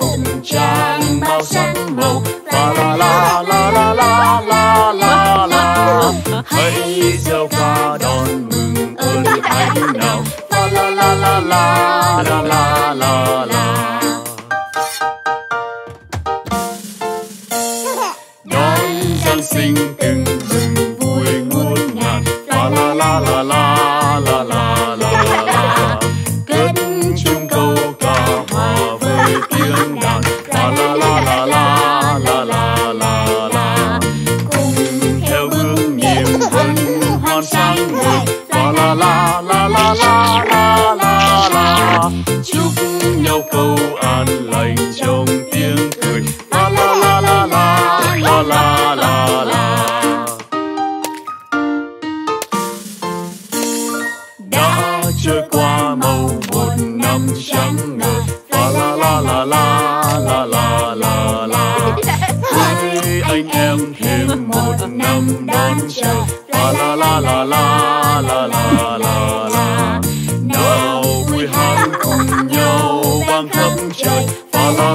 cùng trang bao sắc màu. La la la la la la la la la. Hãy gieo hoa đón mừng ơn anh nào. La la la la la la la la la. Đón Giáng sinh từng rừng vui muôn ngàn. La la la la la la la la la. Cất chung câu ca hòa với tiếng đàn. La la la la la la la la la. Cùng theo bước niềm hân hoan sáng ngời. La la la la la la la la la. Chúc nhau câu an lành trong tiếng cười. La la la la la la la la la. Đã trôi qua màu một năm trắng ngời. La la la la la la la la la. Với anh em thêm một năm đón chờ. La la la la la la la la la. Nào vui hát cùng nhau vang khắp trời. La la